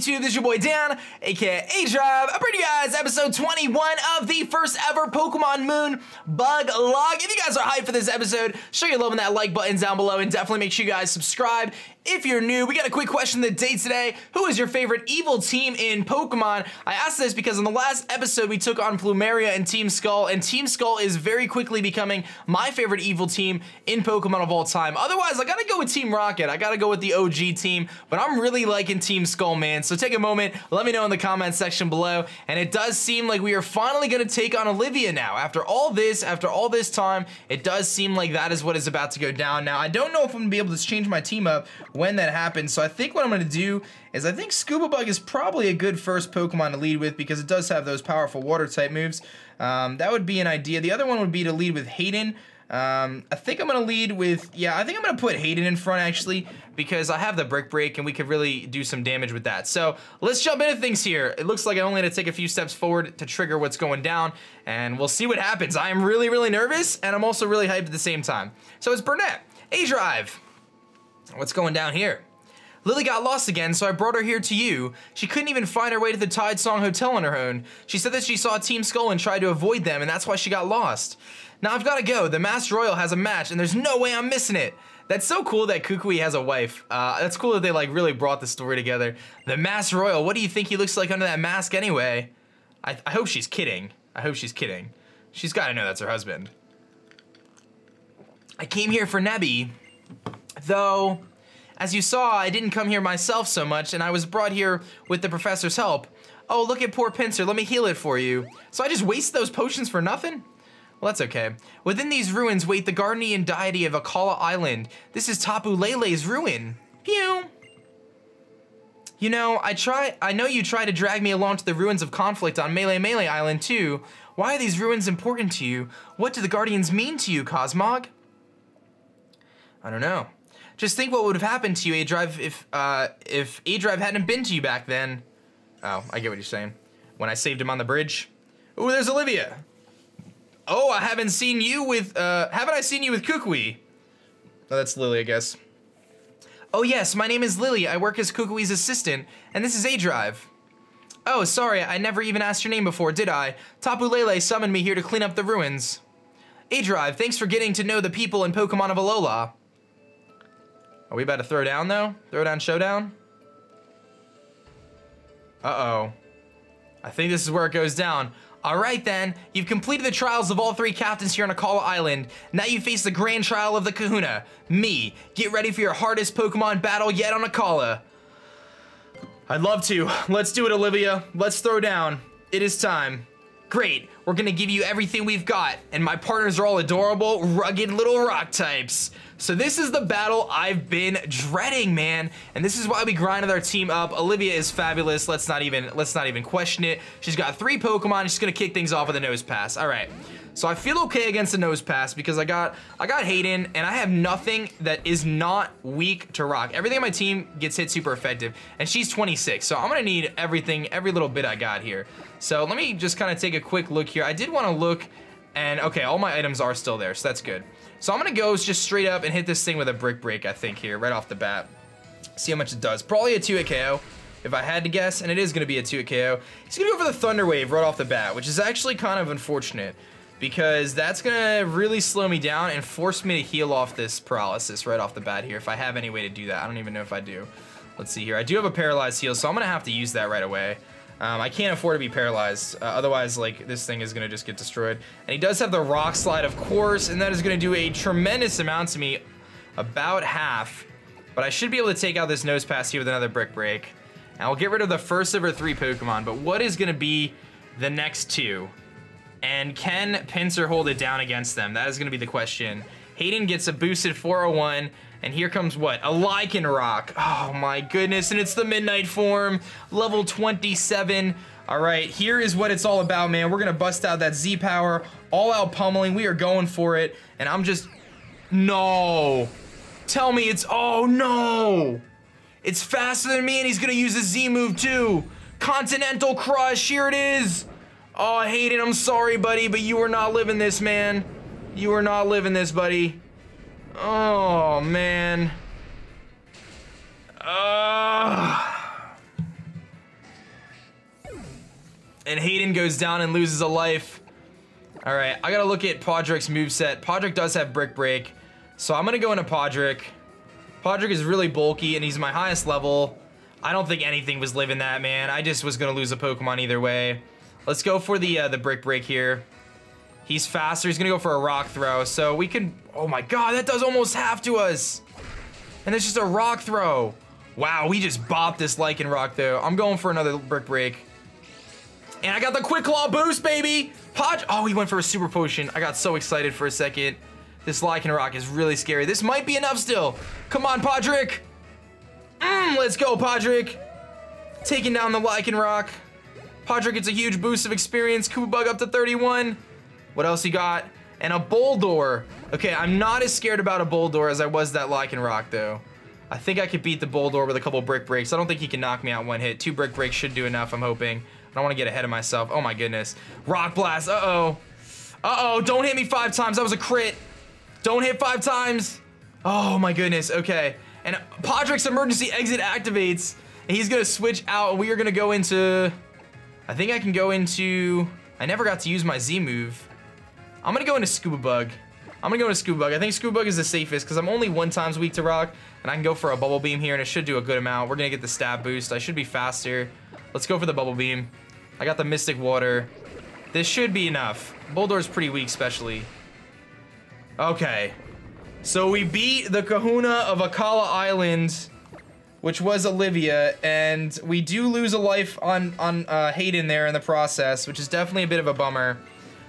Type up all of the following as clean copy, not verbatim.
YouTube, this is your boy Dan, aka aDrive. I bring you guys episode 21 of the first ever Pokemon Moon Bug Log. If you guys are hyped for this episode, show your love on that like button down below and definitely make sure you guys subscribe. If you're new, we got a quick question of the day today. Who is your favorite evil team in Pokemon? I asked this because in the last episode, we took on Plumeria and Team Skull, and Team Skull is very quickly becoming my favorite evil team in Pokemon of all time. Otherwise, I gotta go with Team Rocket. I gotta go with the OG team, but I'm really liking Team Skull, man. So take a moment, let me know in the comment section below. And it does seem like we are finally gonna take on Olivia now. After all this time, it does seem like that is what is about to go down. Now, I don't know if I'm gonna be able to change my team up when that happens. So I think what I'm going to do is I think Scubabug is probably a good first Pokemon to lead with because it does have those powerful water type moves. That would be an idea. The other one would be to lead with Hayden. I think I'm going to lead with, I think I'm going to put Hayden in front actually because I have the Brick Break and we could really do some damage with that. So let's jump into things here. It looks like I only had to take a few steps forward to trigger what's going down and we'll see what happens. I am really, really nervous and I'm also really hyped at the same time. So it's Burnett, aDrive. What's going down here? Lillie got lost again, so I brought her here to you. She couldn't even find her way to the Tide Song Hotel on her own. She said that she saw Team Skull and tried to avoid them, and that's why she got lost. Now I've got to go. The Master Royal has a match, and there's no way I'm missing it. That's so cool that Kukui has a wife. That's cool that they like really brought the story together. The Master Royal, what do you think he looks like under that mask anyway? I hope she's kidding. I hope she's kidding. She's got to know that's her husband. I came here for Nebby. Though, as you saw, I didn't come here myself so much, and I was brought here with the professor's help. Oh, look at poor Pinsir, let me heal it for you. So I just waste those potions for nothing? Well, that's okay. Within these ruins wait the guardian deity of Akala Island. This is Tapu Lele's ruin. Pew! You know, I know you try to drag me along to the ruins of conflict on Melee Island too. Why are these ruins important to you? What do the guardians mean to you, Cosmog? I don't know. Just think what would have happened to you, aDrive, if aDrive hadn't been to you back then. Oh, I get what you're saying. When I saved him on the bridge. Ooh, there's Olivia. Oh, I haven't seen you with, haven't I seen you with Kukui? Oh, that's Lillie, I guess. Oh yes, my name is Lillie. I work as Kukui's assistant, and this is aDrive. Oh, sorry, I never even asked your name before, did I? Tapu Lele summoned me here to clean up the ruins. aDrive, thanks for getting to know the people and Pokemon of Alola. Are we about to throw down, though? Throw down showdown? Uh-oh. I think this is where it goes down. All right, then. You've completed the trials of all three captains here on Akala Island. Now you face the grand trial of the Kahuna, me. Get ready for your hardest Pokemon battle yet on Akala. I'd love to. Let's do it, Olivia. Let's throw down. It is time. Great. We're gonna give you everything we've got. And my partners are all adorable, rugged little rock types. So this is the battle I've been dreading, man. And this is why we grinded our team up. Olivia is fabulous. Let's not even question it. She's got three Pokemon. She's gonna kick things off with a Nosepass. All right. So I feel okay against the Nosepass because I got Hayden and I have nothing that is not weak to rock. Everything on my team gets hit super effective. And she's 26. So I'm gonna need everything, every little bit I got here. So let me just kind of take a quick look here. I did want to look and okay, all my items are still there, so that's good. So I'm gonna go just straight up and hit this thing with a Brick Break, I think, here, right off the bat. See how much it does. Probably a 2-hit KO, if I had to guess, and it is gonna be a 2-hit KO. He's gonna go for the Thunder Wave right off the bat, which is actually kind of unfortunate, because that's gonna really slow me down and force me to heal off this paralysis right off the bat here, if I have any way to do that. I don't even know if I do. Let's see here. I do have a paralyzed heal, so I'm gonna have to use that right away. I can't afford to be paralyzed, otherwise, like, this thing is gonna just get destroyed. And he does have the Rock Slide, of course, and that is gonna do a tremendous amount to me, about half. But I should be able to take out this Nosepass here with another Brick Break. And I'll get rid of the first of her three Pokemon, but what is gonna be the next two? And can Pinsir hold it down against them? That is gonna be the question. Hayden gets a boosted 401, and here comes what? A Lycanroc. Oh my goodness, and it's the Midnight form, level 27. All right, here is what it's all about, man. We're gonna bust out that Z power, all out pummeling, we are going for it, and I'm just, no. Tell me it's, oh no. It's faster than me, and he's gonna use a Z move too. Continental Crush, here it is. Oh, Hayden, I'm sorry, buddy, but you are not living this, man. You are not living this, buddy. Oh, man. And Hayden goes down and loses a life. All right, I gotta look at Podrick's moveset. Podrick does have Brick Break, so I'm gonna go into Podrick. Podrick is really bulky, and he's my highest level. I don't think anything was living that, man. I just was gonna lose a Pokemon either way. Let's go for the Brick Break here. He's faster. He's gonna go for a Rock Throw, so we can... Oh my god, that does almost half to us! And it's just a Rock Throw! Wow, we just bopped this Lycanroc, though. I'm going for another Brick Break. And I got the Quick Claw boost, baby! Oh, he went for a Super Potion. I got so excited for a second. This Lycanroc is really scary. This might be enough still. Come on, Podrick! Let's go, Podrick! Taking down the Lycanroc. Podrick gets a huge boost of experience. Scubabug up to 31. What else he got? And a Boldore. Okay, I'm not as scared about a Boldore as I was that Lycanroc, though. I think I could beat the Boldore with a couple Brick Breaks. I don't think he can knock me out one hit. Two Brick Breaks should do enough, I'm hoping. I don't want to get ahead of myself. Oh, my goodness. Rock Blast. Uh-oh. Uh-oh. Don't hit me 5 times. That was a crit. Don't hit 5 times. Oh, my goodness. Okay. And Podrick's emergency exit activates. And he's going to switch out. We are going to go into... I think I can go into... I never got to use my Z move. I'm going to go into Scubabug. I'm going to go into Scubabug. I think Scubabug is the safest because I'm only 1 times weak to rock. And I can go for a Bubble Beam here, and it should do a good amount. We're going to get the stab boost. I should be faster. Let's go for the Bubble Beam. I got the Mystic Water. This should be enough. Boldore's pretty weak, especially. Okay. So we beat the Kahuna of Akala Island, which was Olivia, and we do lose a life on Hayden there in the process, which is definitely a bit of a bummer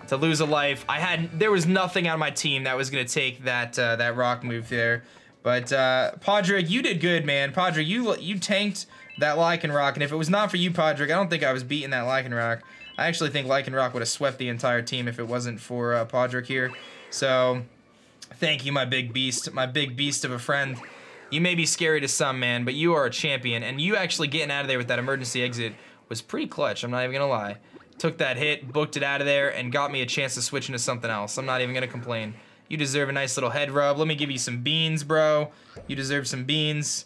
to lose a life. There was nothing on my team that was going to take that that rock move there. But Podrick, you did good, man. Podrick, you tanked that Lycanroc, and if it was not for you, Podrick, I don't think I was beating that Lycanroc. I actually think Lycanroc would have swept the entire team if it wasn't for Podrick here. So, thank you, my big beast of a friend. You may be scary to some, man, but you are a champion, and you actually getting out of there with that emergency exit was pretty clutch, I'm not even gonna lie. Took that hit, booked it out of there, and got me a chance to switch into something else. I'm not even gonna complain. You deserve a nice little head rub. Let me give you some beans, bro. You deserve some beans.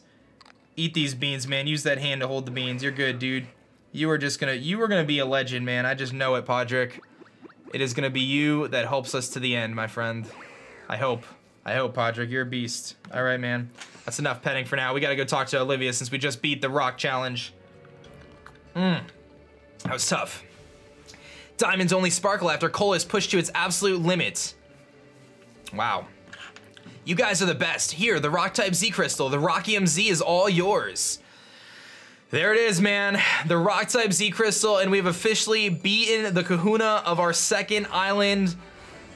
Eat these beans, man. Use that hand to hold the beans. You're good, dude. You were gonna be a legend, man. I just know it, Podrick. It is gonna be you that helps us to the end, my friend. I hope, Podrick. You're a beast. All right, man. That's enough petting for now. We gotta go talk to Olivia since we just beat the rock challenge. That was tough. Diamonds only sparkle after coal is pushed to its absolute limit. Wow. You guys are the best. Here, the Rock-type Z Crystal. The Rockium Z is all yours. There it is, man. The Rock-type Z Crystal, and we've officially beaten the Kahuna of our second island.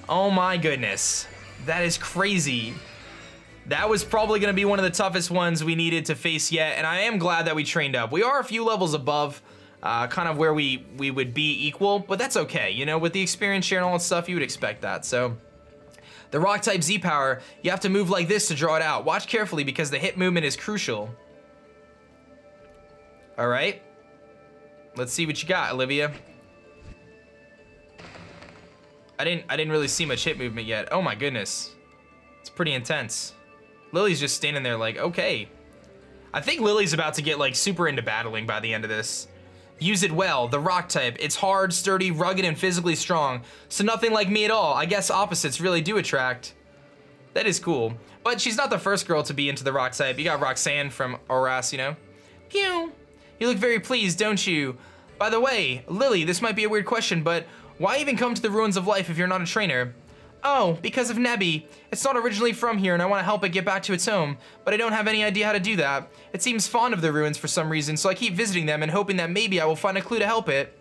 Oh my goodness. That is crazy. That was probably going to be one of the toughest ones we needed to face yet, and I am glad that we trained up. We are a few levels above kind of where we would be equal, but that's okay. You know, with the experience share and all that stuff, you would expect that, so... The Rock-type Z power, you have to move like this to draw it out. Watch carefully because the hip movement is crucial. All right. Let's see what you got, Olivia. I didn't really see much hip movement yet. Oh my goodness. It's pretty intense. Lily's just standing there like, okay. I think Lily's about to get like super into battling by the end of this. Use it well, the rock type. It's hard, sturdy, rugged, and physically strong. So nothing like me at all. I guess opposites really do attract. That is cool. But she's not the first girl to be into the rock type. You got Roxanne from Oras, you know. Pew! You look very pleased, don't you? By the way, Lillie, this might be a weird question, but why even come to the ruins of life if you're not a trainer? Oh, because of Nebby. It's not originally from here, and I want to help it get back to its home, but I don't have any idea how to do that. It seems fond of the ruins for some reason, so I keep visiting them and hoping that maybe I will find a clue to help it.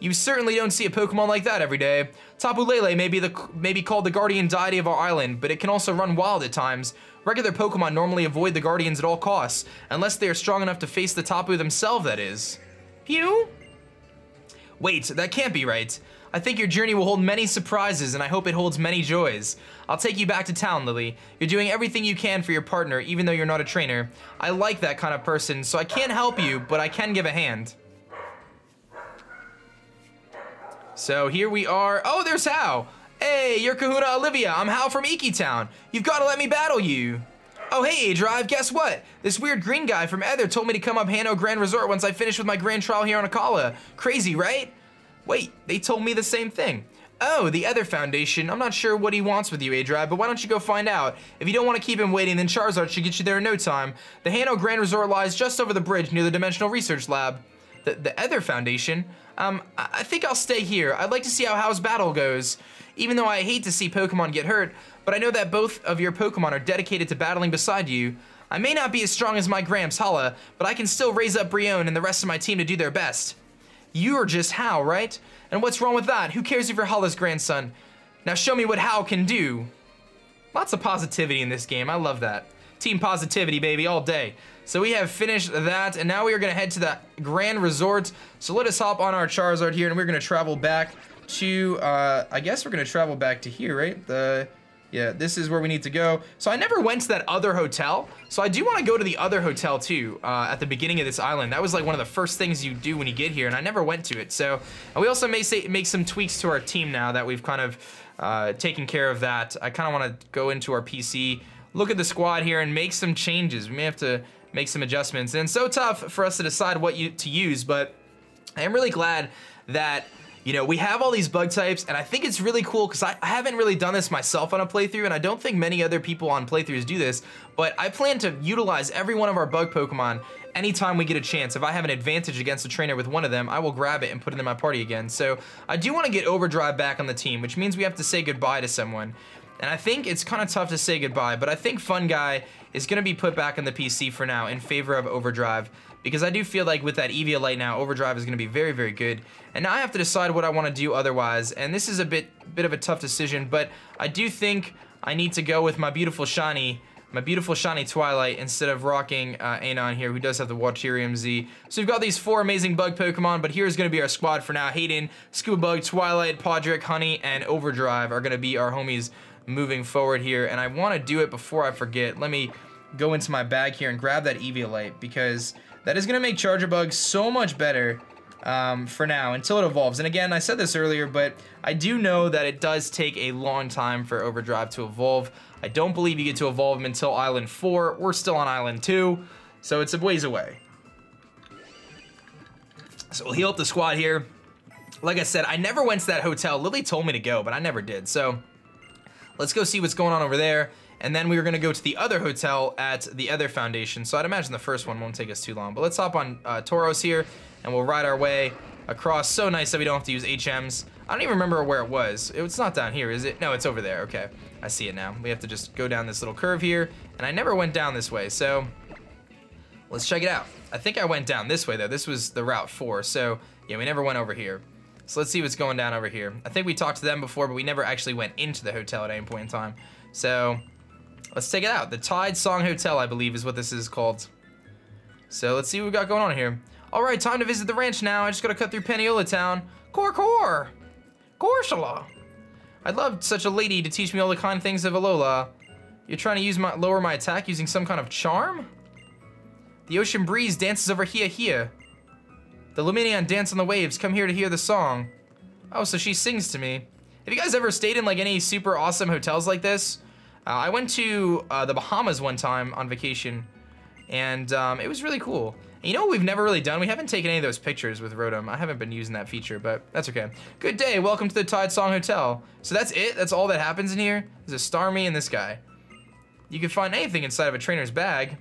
You certainly don't see a Pokemon like that every day. Tapu Lele may be called the guardian deity of our island, but it can also run wild at times. Regular Pokemon normally avoid the guardians at all costs, unless they are strong enough to face the Tapu themselves, that is. Pew? Wait, that can't be right. I think your journey will hold many surprises, and I hope it holds many joys. I'll take you back to town, Lillie. You're doing everything you can for your partner, even though you're not a trainer. I like that kind of person, so I can't help you, but I can give a hand. So here we are. Oh, there's Hau. Hey, you're Kahuna Olivia. I'm Hau from Iki Town. You've got to let me battle you. Oh, hey, aDrive, guess what? This weird green guy from Aether told me to come up Hano Grand Resort once I finish with my grand trial here on Akala. Crazy, right? Wait, they told me the same thing. Oh, the Aether Foundation. I'm not sure what he wants with you, aDrive, but why don't you go find out? If you don't want to keep him waiting, then Charizard should get you there in no time. The Hano Grand Resort lies just over the bridge near the Dimensional Research Lab. The Aether Foundation? I think I'll stay here. I'd like to see how Hau's battle goes. Even though I hate to see Pokemon get hurt, but I know that both of your Pokemon are dedicated to battling beside you. I may not be as strong as my Gramps, Hala, but I can still raise up Brionne and the rest of my team to do their best. You're just Hau, right? And what's wrong with that? Who cares if you're Hala's grandson? Now show me what Hau can do. Lots of positivity in this game. I love that. Team positivity, baby, all day. So we have finished that, and now we are going to head to the Grand Resort. So let us hop on our Charizard here, and we're going to travel back to, I guess we're going to travel back to here, right? Yeah, this is where we need to go. So I never went to that other hotel. So I do want to go to the other hotel too, at the beginning of this island. That was like one of the first things you do when you get here, and I never went to it. So, and we also may make some tweaks to our team now that we've kind of taken care of that. I kind of want to go into our PC, look at the squad here and make some changes. We may have to make some adjustments. And so tough for us to decide what to use, but I am really glad that, you know, we have all these bug types, and I think it's really cool because I haven't really done this myself on a playthrough, and I don't think many other people on playthroughs do this, but I plan to utilize every one of our bug Pokemon anytime we get a chance. If I have an advantage against a trainer with one of them, I will grab it and put it in my party again. So I do want to get Overdrive back on the team, which means we have to say goodbye to someone. And I think it's kind of tough to say goodbye, but I think Fun Guy is going to be put back on the PC for now in favor of Overdrive, because I do feel like with that Eviolite now, Overdrive is going to be very, very good. And now I have to decide what I want to do otherwise, and this is a bit of a tough decision, but I do think I need to go with my beautiful shiny Twilight instead of rocking Anon here, who does have the Walterium Z. So we've got these four amazing bug Pokemon, but here's gonna be our squad for now. Hayden, Scubabug, Twilight, Podrick, Honey, and Overdrive are gonna be our homies moving forward here. And I wanna do it before I forget. Let me go into my bag here and grab that Eviolite, because that is gonna make Charjabug so much better for now, until it evolves. And again, I said this earlier, but I do know that it does take a long time for Overdrive to evolve. I don't believe you get to evolve him until Island 4. We're still on Island 2, so it's a ways away. So we'll heal up the squad here. Like I said, I never went to that hotel. Lillie told me to go, but I never did. So let's go see what's going on over there. And then we were gonna go to the other hotel at the Aether Foundation. So I'd imagine the first one won't take us too long, but let's hop on Tauros here and we'll ride our way across. So nice that we don't have to use HMs. I don't even remember where it was. It's not down here, is it? No, it's over there, okay. I see it now. We have to just go down this little curve here, and I never went down this way, so let's check it out. I think I went down this way though. This was the route 4, so yeah, we never went over here. So let's see what's going down over here. I think we talked to them before, but we never actually went into the hotel at any point in time. So let's take it out. The Tide Song Hotel, I believe, is what this is called. So let's see what we got going on here. All right, time to visit the ranch now. I just gotta cut through Peniola Town. Cor-cor! Gorshala! I'd love such a lady to teach me all the kind things of Alola. You're trying to use lower my attack using some kind of charm? The ocean breeze dances over Hia Hia. The Luminion dance on the waves. Come here to hear the song. Oh, so she sings to me. Have you guys ever stayed in like any super awesome hotels like this? I went to the Bahamas one time on vacation, and it was really cool. And you know what we've never really done? We haven't taken any of those pictures with Rotom. I haven't been using that feature, but that's okay. Good day, welcome to the Tide Song Hotel. So that's it? That's all that happens in here? There's a Starmie and this guy. You can find anything inside of a trainer's bag.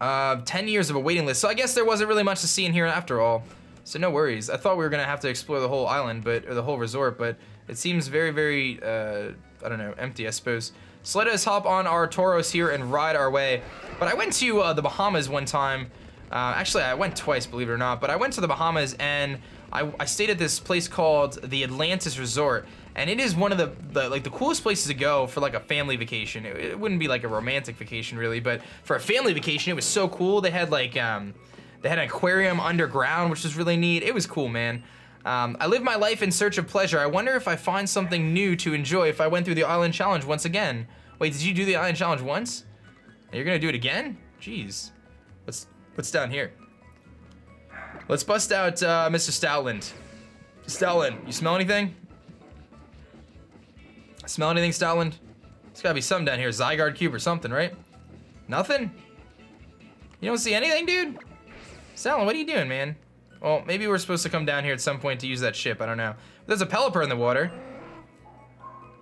10 years of a waiting list. So I guess there wasn't really much to see in here after all. So no worries. I thought we were gonna have to explore the whole island, or the whole resort, but it seems very, very, I don't know, empty, I suppose. So let us hop on our Tauros here and ride our way. But I went to the Bahamas one time. Actually, I went twice, believe it or not. But I went to the Bahamas, and I stayed at this place called the Atlantis Resort. And it is one of the coolest places to go for like a family vacation. It wouldn't be like a romantic vacation really, but for a family vacation, it was so cool. They had like, they had an aquarium underground, which was really neat. It was cool, man. I live my life in search of pleasure. I wonder if I find something new to enjoy if I went through the Island Challenge once again. Wait, did you do the Island Challenge once? You're gonna do it again? Jeez. What's down here? Let's bust out Mr. Stoutland. Stoutland, you smell anything? Stoutland? There's gotta be some down here. Zygarde Cube or something, right? Nothing? You don't see anything, dude? Salon, what are you doing, man? Well, maybe we're supposed to come down here at some point to use that ship. I don't know. There's a Pelipper in the water.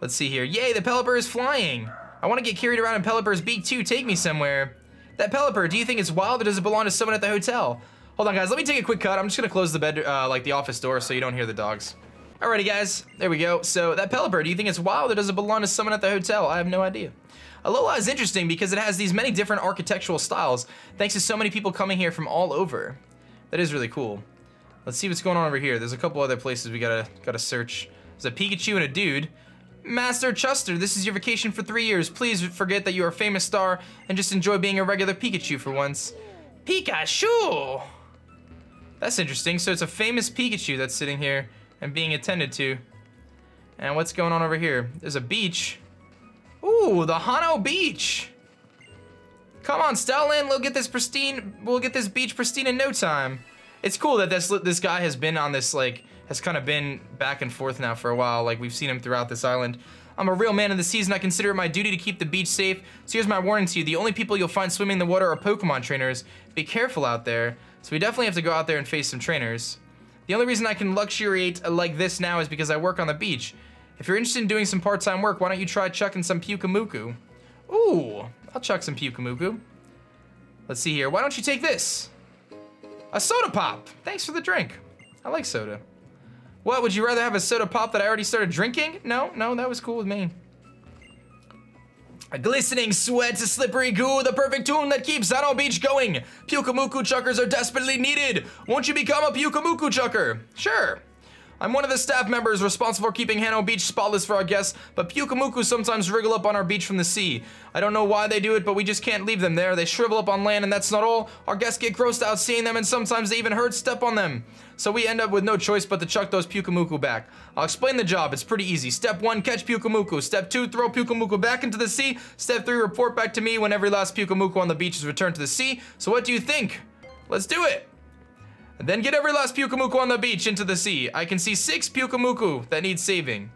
Let's see here. Yay, the Pelipper is flying. I want to get carried around in Pelipper's beak too. Take me somewhere. That Pelipper, do you think it's wild or does it belong to someone at the hotel? Hold on, guys. Let me take a quick cut. I'm just going to close the bed, like the office door so you don't hear the dogs. Alrighty, guys. There we go. So, that Pelipper, do you think it's wild or does it belong to someone at the hotel? I have no idea. Alola is interesting because it has these many different architectural styles thanks to so many people coming here from all over. That is really cool. Let's see what's going on over here. There's a couple other places we gotta search. There's a Pikachu and a dude. Master Chuster, this is your vacation for 3 years. Please forget that you are a famous star and just enjoy being a regular Pikachu for once. Pikachu! That's interesting. So it's a famous Pikachu that's sitting here and being attended to. And what's going on over here? There's a beach. Ooh, the Hano Beach. Come on, Stoutland, we'll get this beach pristine in no time. It's cool that this guy has been on this, like, has kind of been back and forth now for a while. Like, we've seen him throughout this island. I'm a real man of the seas, and I consider it my duty to keep the beach safe. So here's my warning to you. The only people you'll find swimming in the water are Pokemon trainers. Be careful out there. So we definitely have to go out there and face some trainers. The only reason I can luxuriate like this now is because I work on the beach. If you're interested in doing some part-time work, why don't you try chucking some Pyukumuku? Ooh, I'll chuck some Pyukumuku. Let's see here. Why don't you take this? A soda pop. Thanks for the drink. I like soda. What, would you rather have a soda pop that I already started drinking? No, that was cool with me. A glistening sweat, a slippery goo, the perfect tune that keeps Hano Beach going. Pyukumuku chuckers are desperately needed. Won't you become a Pyukumuku chucker? Sure. I'm one of the staff members responsible for keeping Hano Beach spotless for our guests, but Pyukumuku sometimes wriggle up on our beach from the sea. I don't know why they do it, but we just can't leave them there. They shrivel up on land, and that's not all. Our guests get grossed out seeing them, and sometimes they even hurt step on them. So we end up with no choice but to chuck those Pyukumuku back. I'll explain the job. It's pretty easy. Step 1, catch Pyukumuku. Step 2, throw Pyukumuku back into the sea. Step 3, report back to me when every last Pyukumuku on the beach is returned to the sea. So what do you think? Let's do it! And then get every last Pyukumuku on the beach into the sea. I can see 6 Pyukumuku that need saving.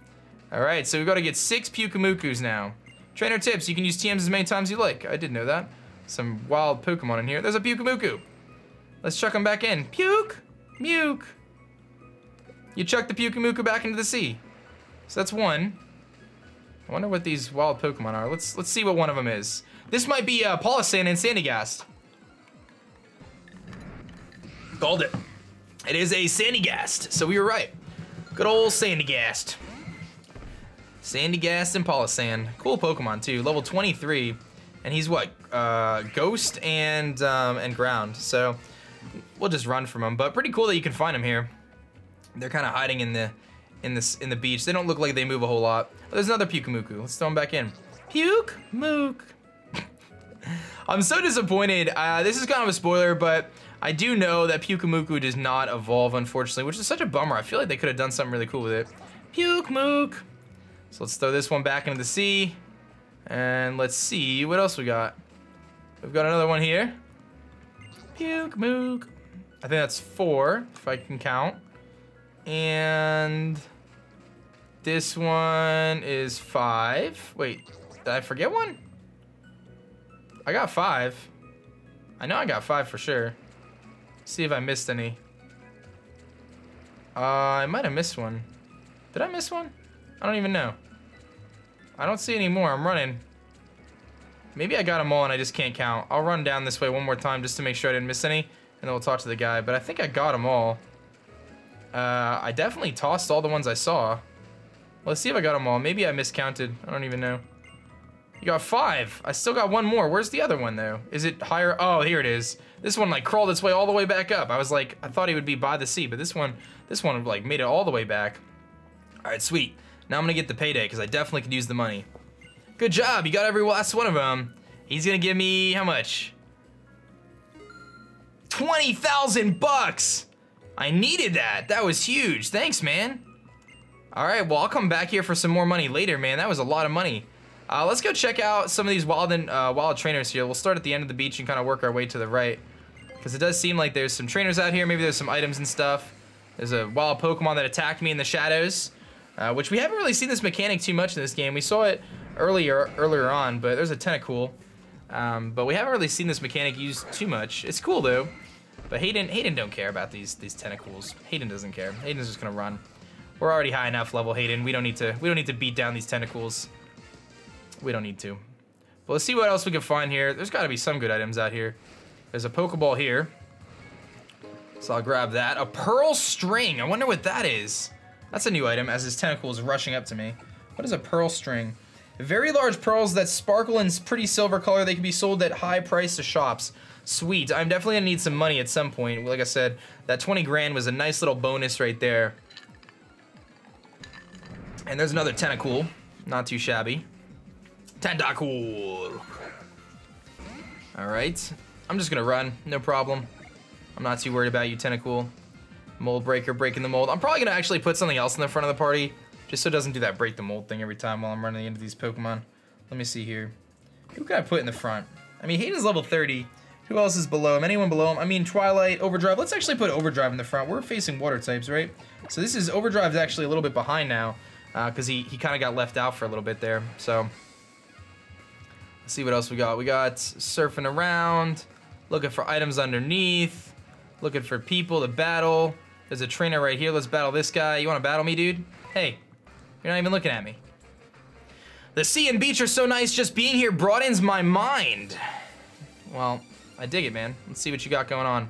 Alright, so we've got to get 6 Pyukumukus now. Trainer tips, you can use TMs as many times as you like. I didn't know that. Some wild Pokemon in here. There's a Pyukumuku. Let's chuck him back in. Puke! Muke! You chuck the Pyukumuku back into the sea. So that's one. I wonder what these wild Pokemon are. Let's see what one of them is. This might be Polisand and Sandygast. Called it. It is a Sandygast, so we were right. Good old Sandygast. Sandygast and Polisand. Cool Pokemon too. Level 23, and he's what? Ghost and Ground. So we'll just run from him. But pretty cool that you can find him here. They're kind of hiding in the beach. They don't look like they move a whole lot. Oh, there's another Pyukumuku. Let's throw him back in. Puke Mook. I'm so disappointed. This is kind of a spoiler, but I do know that Pyukumuku does not evolve, unfortunately, which is such a bummer. I feel like they could have done something really cool with it. Pyukumuku. So let's throw this one back into the sea. And let's see what else we got. We've got another one here. Pyukumuku. I think that's 4, if I can count. And this one is 5. Wait, did I forget one? I got 5. I know I got 5 for sure. See if I missed any. I might have missed one. Did I miss one? I don't even know. I don't see any more. I'm running. Maybe I got them all and I just can't count. I'll run down this way one more time just to make sure I didn't miss any. And then we'll talk to the guy. But I think I got them all. I definitely tossed all the ones I saw. Let's see if I got them all. Maybe I miscounted. I don't even know. You got 5. I still got one more. Where's the other one, though? Is it higher? Oh, here it is. This one, like, crawled its way all the way back up. I was like, I thought he would be by the sea, but this one, like, made it all the way back. All right, sweet. Now I'm going to get the payday, because I definitely could use the money. Good job. You got every last one of them. He's going to give me, how much? 20,000 bucks. I needed that. That was huge. Thanks, man. All right, well, I'll come back here for some more money later, man. That was a lot of money. Let's go check out some of these wild trainers here. We'll start at the end of the beach and kind of work our way to the right. Because it does seem like there's some trainers out here. Maybe there's some items and stuff. There's a wild Pokemon that attacked me in the shadows. Which we haven't really seen this mechanic too much in this game. We saw it earlier on, but there's a Tentacool. But we haven't really seen this mechanic used too much. It's cool though. But Hayden don't care about these Tentacools. Hayden doesn't care. Hayden's just gonna run. We're already high enough level, Hayden. We don't need to beat down these Tentacools. We don't need to. But let's see what else we can find here. There's gotta be some good items out here. There's a Pokeball here. So I'll grab that. A Pearl String. I wonder what that is. That's a new item as this Tentacool is rushing up to me. What is a Pearl String? Very large pearls that sparkle in pretty silver color. They can be sold at high price to shops. Sweet. I'm definitely gonna need some money at some point. Like I said, that 20 grand was a nice little bonus right there. And there's another Tentacool. Not too shabby. Tentacool. All right. I'm just gonna run. No problem. I'm not too worried about you, Tentacool. Mold Breaker, breaking the mold. I'm probably gonna actually put something else in the front of the party, just so it doesn't do that break the mold thing every time while I'm running into these Pokemon. Let me see here. Who can I put in the front? I mean, Hayden's level 30. Who else is below him? Anyone below him? I mean, Twilight, Overdrive. Let's actually put Overdrive in the front. We're facing water types, right? So this is, Overdrive's actually a little bit behind now, because he kind of got left out for a little bit there. So, let's see what else we got. We got surfing around, looking for items underneath, looking for people to battle. There's a trainer right here. Let's battle this guy. You want to battle me, dude? Hey, you're not even looking at me. The sea and beach are so nice. Just being here broadens my mind. Well, I dig it, man. Let's see what you got going on.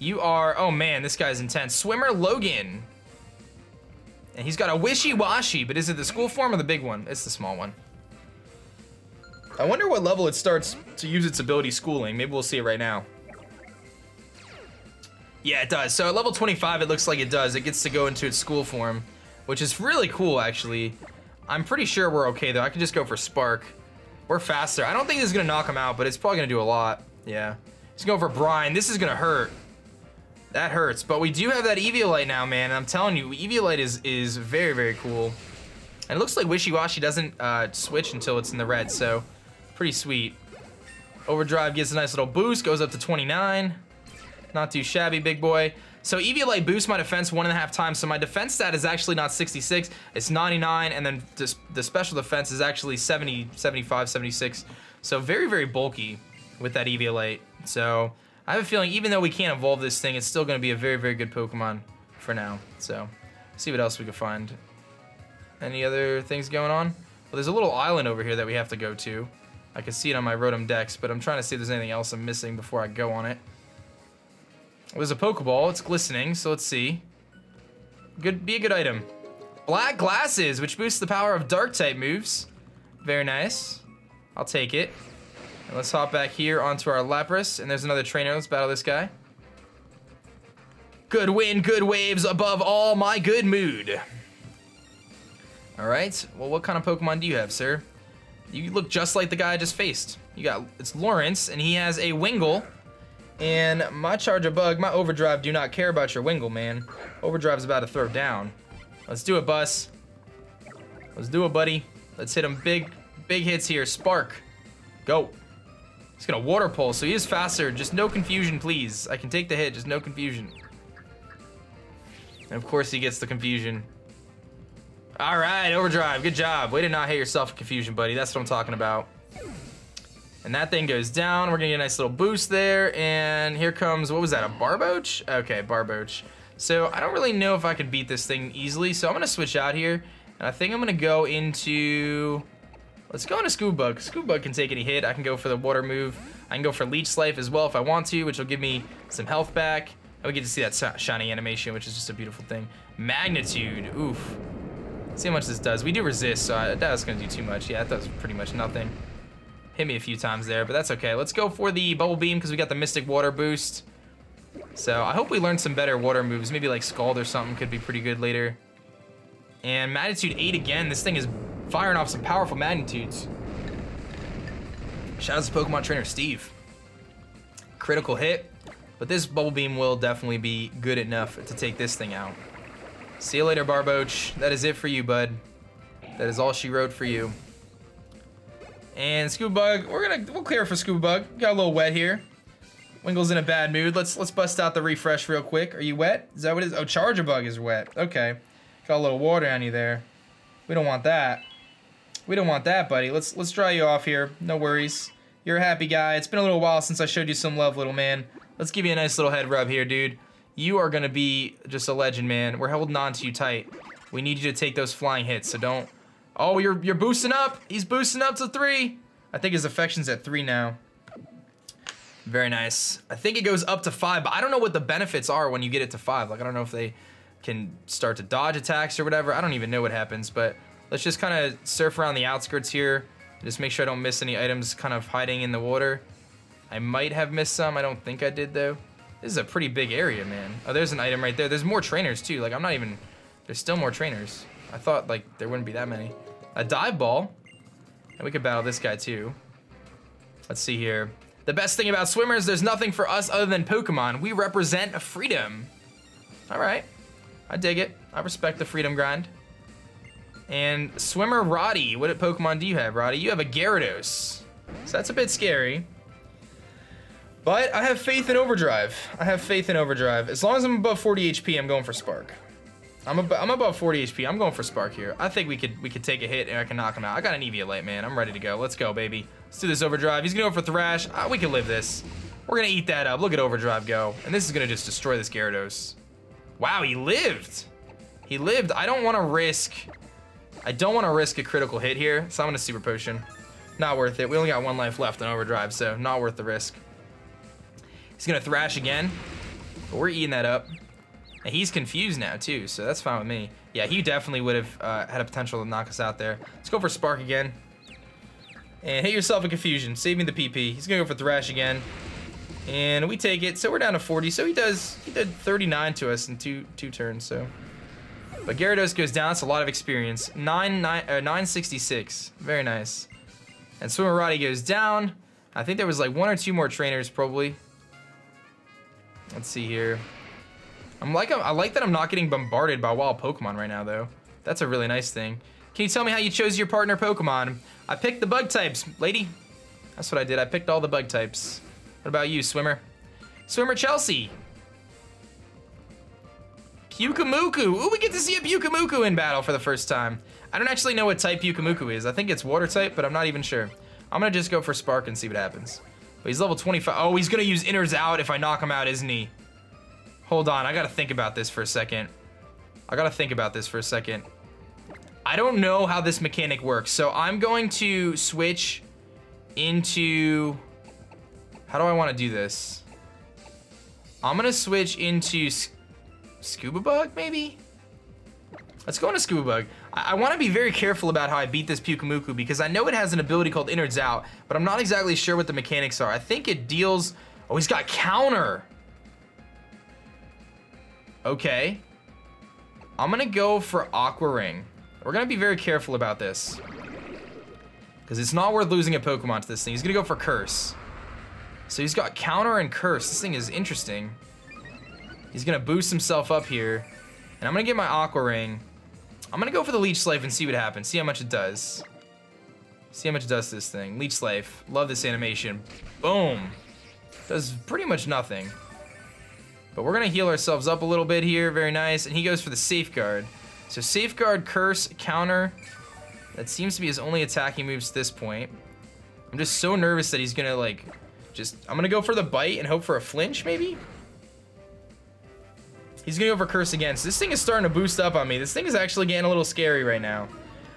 You are... Oh, man, this guy's intense. Swimmer Logan. And he's got a wishy-washy, but is it the school form or the big one? It's the small one. I wonder what level it starts to use its ability schooling. Maybe we'll see it right now. Yeah, it does. So at level 25, it looks like it does. It gets to go into its school form, which is really cool, actually. I'm pretty sure we're okay, though. I can just go for Spark. We're faster. I don't think this is going to knock him out, but it's probably going to do a lot. Yeah. Let's go for Brine. This is going to hurt. That hurts. But we do have that Eviolite now, man. And I'm telling you, Eviolite is very, very cool. And it looks like Wishy-Washy doesn't switch until it's in the red, so pretty sweet. Overdrive gets a nice little boost. Goes up to 29. Not too shabby, big boy. So Eviolite boosts my defense 1.5 times. So my defense stat is actually not 66, it's 99, and then the special defense is actually 70, 75, 76. So very, very bulky with that Eviolite. So I have a feeling even though we can't evolve this thing, it's still gonna be a very, very good Pokemon for now. So see what else we can find. Any other things going on? Well, there's a little island over here that we have to go to. I can see it on my Rotom Dex, but I'm trying to see if there's anything else I'm missing before I go on it. There's a Pokeball. It's glistening, so let's see. Good, be a good item. Black glasses, which boosts the power of Dark-type moves. Very nice. I'll take it. And let's hop back here onto our Lapras, and there's another trainer. Let's battle this guy. Good wind, good waves, above all, my good mood. All right. Well, what kind of Pokemon do you have, sir? You look just like the guy I just faced. You got it's Lawrence, and he has a Wingull. And my Charjabug, my Overdrive do not care about your Wingull, man. Overdrive's about to throw down. Let's do it, Bus. Let's do it, buddy. Let's hit him big hits here. Spark. Go. He's gonna Water Pulse, so he is faster. Just no confusion, please. I can take the hit, just no confusion. And of course he gets the confusion. All right, Overdrive, good job. Way to not hit yourself with confusion, buddy. That's what I'm talking about. And that thing goes down. We're gonna get a nice little boost there. And here comes, what was that, a Barboach? Okay, Barboach. So I don't really know if I could beat this thing easily, so I'm gonna switch out here. And I think I'm gonna go into, let's go into Scubabug. Scubabug can take any hit. I can go for the water move. I can go for Leech Life as well if I want to, which will give me some health back. And we get to see that shiny animation, which is just a beautiful thing. Magnitude, oof. Let's see how much this does. We do resist, so that's gonna do too much. Yeah, that does pretty much nothing. Hit me a few times there, but that's okay. Let's go for the Bubble Beam because we got the Mystic Water boost. So I hope we learned some better water moves. Maybe like Scald or something could be pretty good later. And Magnitude 8 again. This thing is firing off some powerful magnitudes. Shout out to Pokemon Trainer Steve. Critical hit, but this Bubble Beam will definitely be good enough to take this thing out. See you later, Barboach. That is it for you, bud. That is all she wrote for you. And Scubabug, we'll clear for Scubabug. Got a little wet here. Wingull's in a bad mood. Let's bust out the refresh real quick. Are you wet? Is that what it is? Oh, Charjabug is wet. Okay. Got a little water on you there. We don't want that. We don't want that, buddy. Let's dry you off here. No worries. You're a happy guy. It's been a little while since I showed you some love, little man. Let's give you a nice little head rub here, dude. You are gonna be just a legend, man. We're holding on to you tight. We need you to take those flying hits, so don't... Oh, you're boosting up. He's boosting up to 3. I think his affection's at 3 now. Very nice. I think it goes up to 5, but I don't know what the benefits are when you get it to 5. Like, I don't know if they can start to dodge attacks or whatever. I don't even know what happens, but let's just kind of surf around the outskirts here. Just make sure I don't miss any items kind of hiding in the water. I might have missed some. I don't think I did, though. This is a pretty big area, man. Oh, there's an item right there. There's more trainers, too. Like, I'm not even... There's still more trainers. I thought, like, there wouldn't be that many. A dive ball. And we could battle this guy, too. Let's see here. The best thing about swimmers, there's nothing for us other than Pokemon. We represent freedom. All right. I dig it. I respect the freedom grind. And Swimmer Roddy. What Pokemon do you have, Roddy? You have a Gyarados. So that's a bit scary. But I have faith in Overdrive. I have faith in Overdrive. As long as I'm above 40 HP, I'm going for Spark. I'm above 40 HP. I'm going for Spark here. I think we could take a hit and I can knock him out. I got an Eviolite, man. I'm ready to go. Let's go, baby. Let's do this Overdrive. He's going to go for Thrash. We can live this. We're going to eat that up. Look at Overdrive go. And this is going to just destroy this Gyarados. Wow, he lived. He lived. I don't want to risk a critical hit here, so I'm going to Super Potion. Not worth it. We only got 1 life left on Overdrive, so not worth the risk. He's going to Thrash again, but we're eating that up. And he's confused now, too, so that's fine with me. Yeah, he definitely would have had a potential to knock us out there. Let's go for Spark again. And hit yourself in Confusion. Save me the PP. He's going to go for Thrash again. And we take it, so we're down to 40. So he did 39 to us in two turns, so... But Gyarados goes down. That's a lot of experience. 966. Very nice. And Swimmerati goes down. I think there was like 1 or 2 more trainers probably. Let's see here. I like that I'm not getting bombarded by wild Pokemon right now though. That's a really nice thing. Can you tell me how you chose your partner Pokemon? I picked the bug types, lady. That's what I did. I picked all the bug types. What about you, Swimmer? Swimmer Chelsea. Pyukumuku! Ooh, we get to see a Pyukumuku in battle for the first time. I don't actually know what type Pyukumuku is. I think it's water type, but I'm not even sure. I'm gonna just go for Spark and see what happens. But he's level 25. Oh, he's gonna use Inners Out if I knock him out, isn't he? Hold on, I gotta think about this for a second. I don't know how this mechanic works, so I'm going to switch into... How do I wanna do this? I'm gonna switch into... Scubabug, maybe? Let's go into Scubabug. I want to be very careful about how I beat this Pyukumuku because I know it has an ability called Innards Out, but I'm not exactly sure what the mechanics are. I think it deals... Oh, he's got counter! Okay. I'm going to go for Aqua Ring. We're going to be very careful about this because it's not worth losing a Pokemon to this thing. He's going to go for Curse. So he's got counter and Curse. This thing is interesting. He's gonna boost himself up here. And I'm gonna get my Aqua Ring. I'm gonna go for the Leech Slife and see what happens. See how much it does. See how much it does to this thing. Leech Slife. Love this animation. Boom. Does pretty much nothing. But we're gonna heal ourselves up a little bit here. Very nice. And he goes for the Safeguard. So Safeguard, Curse, Counter. That seems to be his only attacking moves at this point. I'm just so nervous that he's gonna like, just, I'm gonna go for the Bite and hope for a flinch maybe? He's gonna go for Curse again. So this thing is starting to boost up on me. This thing is actually getting a little scary right now.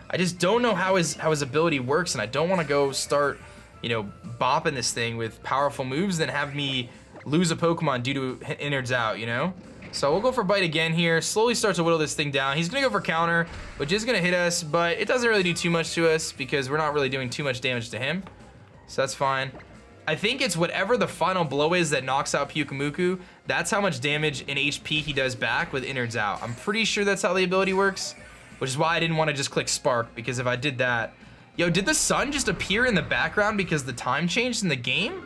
I just don't know how his ability works, and I don't want to go start, you know, bopping this thing with powerful moves, then have me lose a Pokemon due to Innards Out, you know? So we'll go for Bite again here. Slowly start to whittle this thing down. He's gonna go for Counter, which is gonna hit us, but it doesn't really do too much to us because we're not really doing too much damage to him. So that's fine. I think it's whatever the final blow is that knocks out Pyukumuku. That's how much damage in HP he does back with Innards Out. I'm pretty sure that's how the ability works, which is why I didn't want to just click Spark, because if I did that... Yo, did the sun just appear in the background because the time changed in the game?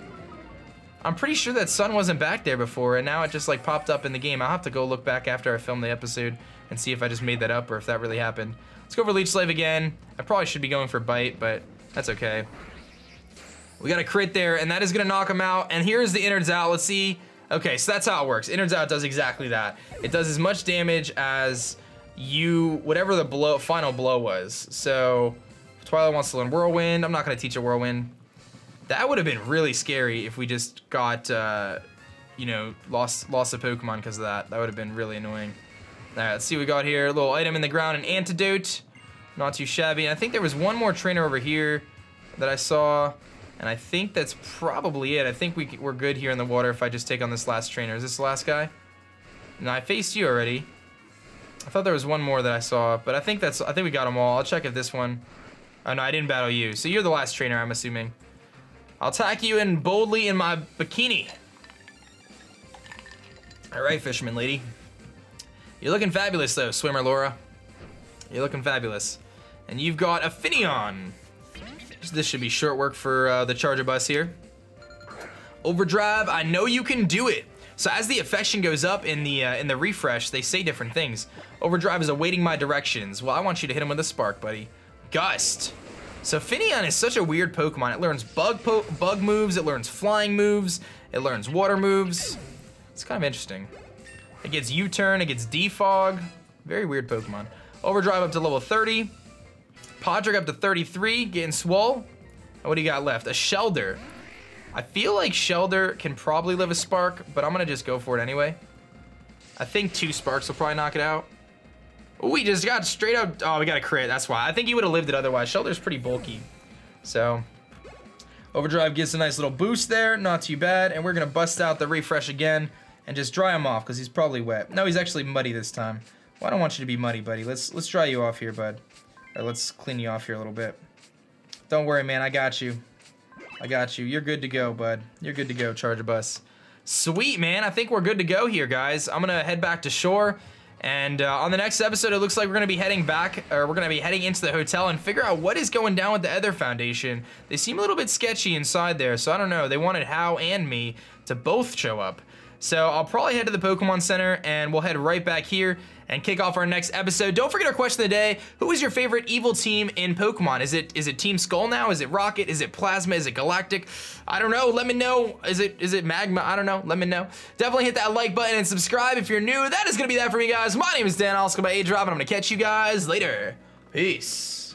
I'm pretty sure that sun wasn't back there before, and now it just like popped up in the game. I'll have to go look back after I film the episode and see if I just made that up or if that really happened. Let's go for Leech Slave again. I probably should be going for Bite, but that's okay. We got a crit there, and that is going to knock him out. And here's the Innards Out. Let's see. Okay, so that's how it works. Innards Out does exactly that. It does as much damage as you, whatever the blow, final blow was. So Twilight wants to learn Whirlwind. I'm not going to teach it Whirlwind. That would have been really scary if we just got, you know, lost a Pokemon because of that. That would have been really annoying. All right, let's see what we got here. A little item in the ground, an antidote. Not too shabby. And I think there was one more trainer over here that I saw, and I think that's probably it. I think we're good here in the water if I just take on this last trainer. Is this the last guy? No, I faced you already. I thought there was one more that I saw, but I think we got them all. I'll check if this one. Oh, no, I didn't battle you. So you're the last trainer, I'm assuming. I'll attack you in boldly in my bikini. All right, fisherman lady. You're looking fabulous, though, swimmer Laura. You're looking fabulous. And you've got a Finneon. So this should be short work for the Charjabug here. Overdrive, I know you can do it. So as the affection goes up in the refresh, they say different things. Overdrive is awaiting my directions. Well, I want you to hit him with a spark, buddy. Gust. So Finneon is such a weird Pokemon. It learns bug moves, it learns flying moves, it learns water moves. It's kind of interesting. It gets U-turn, it gets defog. Very weird Pokemon. Overdrive up to level 30. Podrick up to 33, getting swole. And what do you got left? A Shellder. I feel like Shellder can probably live a spark, but I'm gonna just go for it anyway. I think 2 sparks will probably knock it out. Ooh, we just got straight up, oh, we got a crit, that's why. I think he would have lived it otherwise. Shellder's pretty bulky. So, Overdrive gives a nice little boost there, not too bad. And we're gonna bust out the refresh again and just dry him off, because he's probably wet. No, he's actually muddy this time. Well, I don't want you to be muddy, buddy. Let's dry you off here, bud. All right, let's clean you off here a little bit. Don't worry, man, I got you. I got you. You're good to go, bud. You're good to go, Charjabug. Sweet, man. I think we're good to go here, guys. I'm going to head back to shore. And on the next episode, it looks like we're going to be heading back, or we're going to be heading into the hotel and figure out what is going down with the Aether Foundation. They seem a little bit sketchy inside there, so I don't know. They wanted Hau and me to both show up. So I'll probably head to the Pokemon Center, and we'll head right back here and kick off our next episode. Don't forget our question of the day. Who is your favorite evil team in Pokemon? Is it Team Skull now? Is it Rocket? Is it Plasma? Is it Galactic? I don't know. Let me know. Is it Magma? I don't know. Let me know. Definitely hit that like button and subscribe if you're new. That is going to be that for me, guys. My name is Dan. I'll aDrive, and I'm going to catch you guys later. Peace.